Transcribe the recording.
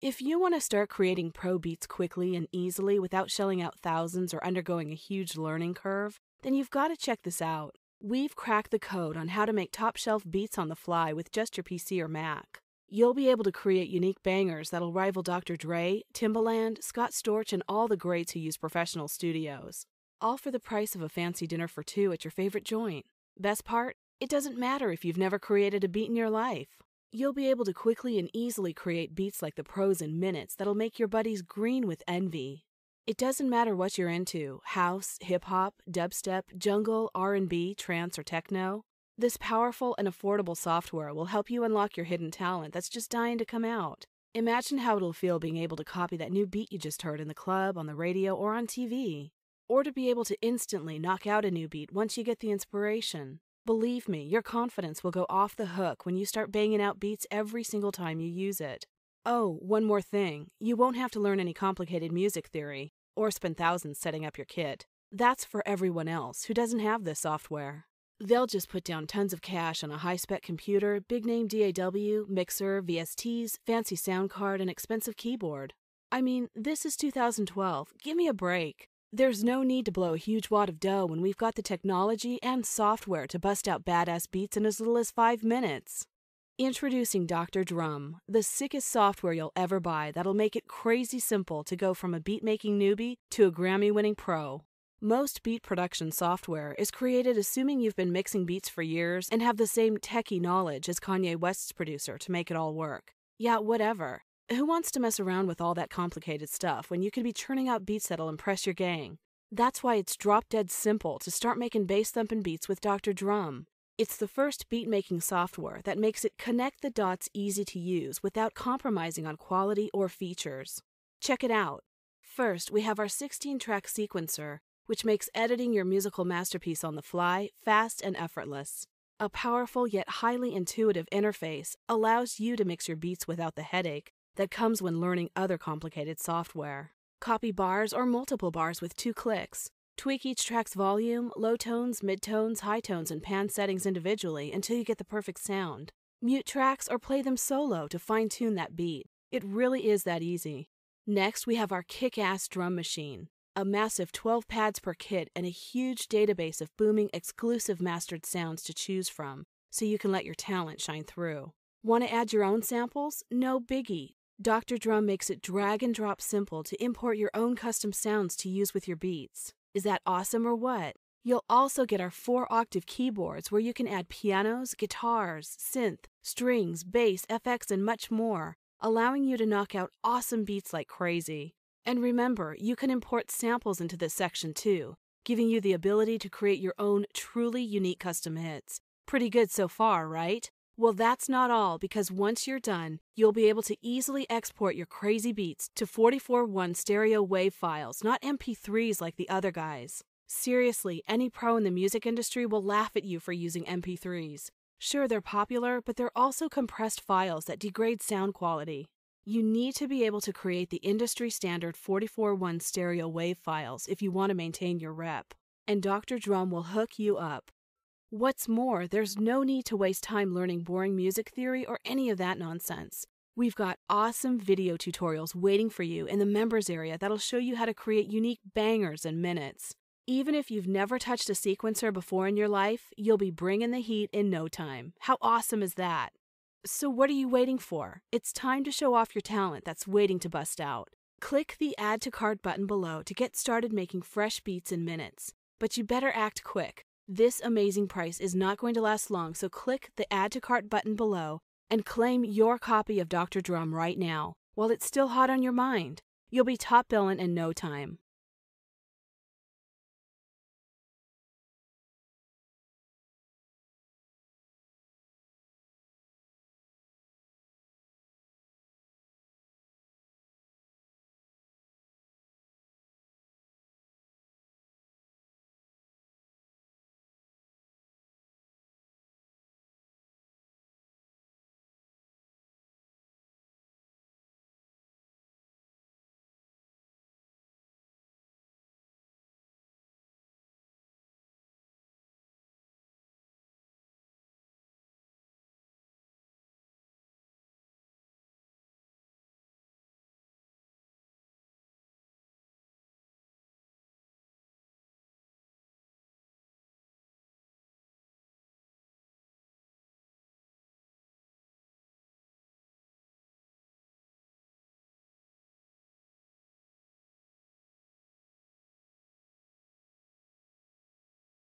If you want to start creating pro beats quickly and easily without shelling out thousands or undergoing a huge learning curve, then you've got to check this out. We've cracked the code on how to make top-shelf beats on the fly with just your PC or Mac. You'll be able to create unique bangers that'll rival Dr. Dre, Timbaland, Scott Storch, and all the greats who use professional studios. All for the price of a fancy dinner for two at your favorite joint. Best part? It doesn't matter if you've never created a beat in your life. You'll be able to quickly and easily create beats like the pros in minutes that'll make your buddies green with envy. It doesn't matter what you're into, house, hip-hop, dubstep, jungle, R&B, trance, or techno. This powerful and affordable software will help you unlock your hidden talent that's just dying to come out. Imagine how it'll feel being able to copy that new beat you just heard in the club, on the radio, or on TV. Or to be able to instantly knock out a new beat once you get the inspiration. Believe me, your confidence will go off the hook when you start banging out beats every single time you use it. Oh, one more thing. You won't have to learn any complicated music theory or spend thousands setting up your kit. That's for everyone else who doesn't have this software. They'll just put down tons of cash on a high-spec computer, big-name DAW, mixer, VSTs, fancy sound card, and expensive keyboard. I mean, this is 2012. Give me a break. There's no need to blow a huge wad of dough when we've got the technology and software to bust out badass beats in as little as 5 minutes. Introducing Dr. Drum, the sickest software you'll ever buy that'll make it crazy simple to go from a beat-making newbie to a Grammy-winning pro. Most beat production software is created assuming you've been mixing beats for years and have the same techie knowledge as Kanye West's producer to make it all work. Yeah, whatever. Who wants to mess around with all that complicated stuff when you can be churning out beats that'll impress your gang? That's why it's drop-dead simple to start making bass-thumping beats with Dr. Drum. It's the first beat-making software that makes it connect the dots easy to use without compromising on quality or features. Check it out. First, we have our 16-track sequencer, which makes editing your musical masterpiece on the fly fast and effortless. A powerful yet highly intuitive interface allows you to mix your beats without the headache that comes when learning other complicated software. Copy bars or multiple bars with 2 clicks. Tweak each track's volume, low tones, mid-tones, high tones, and pan settings individually until you get the perfect sound. Mute tracks or play them solo to fine-tune that beat. It really is that easy. Next, we have our kick-ass drum machine, a massive 12 pads per kit and a huge database of booming, exclusive mastered sounds to choose from, so you can let your talent shine through. Want to add your own samples? No biggie. Dr. Drum makes it drag-and-drop simple to import your own custom sounds to use with your beats. Is that awesome or what? You'll also get our 4-octave keyboards where you can add pianos, guitars, synth, strings, bass, FX, and much more, allowing you to knock out awesome beats like crazy. And remember, you can import samples into this section too, giving you the ability to create your own truly unique custom hits. Pretty good so far, right? Well, that's not all, because once you're done, you'll be able to easily export your crazy beats to 44.1 stereo wave files, not MP3s like the other guys. Seriously, any pro in the music industry will laugh at you for using MP3s. Sure, they're popular, but they're also compressed files that degrade sound quality. You need to be able to create the industry standard 44.1 stereo wave files if you want to maintain your rep. And Dr. Drum will hook you up. What's more, there's no need to waste time learning boring music theory or any of that nonsense. We've got awesome video tutorials waiting for you in the members area that'll show you how to create unique bangers in minutes. Even if you've never touched a sequencer before in your life, you'll be bringing the heat in no time. How awesome is that? So what are you waiting for? It's time to show off your talent that's waiting to bust out. Click the Add to Cart button below to get started making fresh beats in minutes. But you better act quick. This amazing price is not going to last long, so click the Add to Cart button below and claim your copy of Dr. Drum right now, while it's still hot on your mind. You'll be top billing in no time.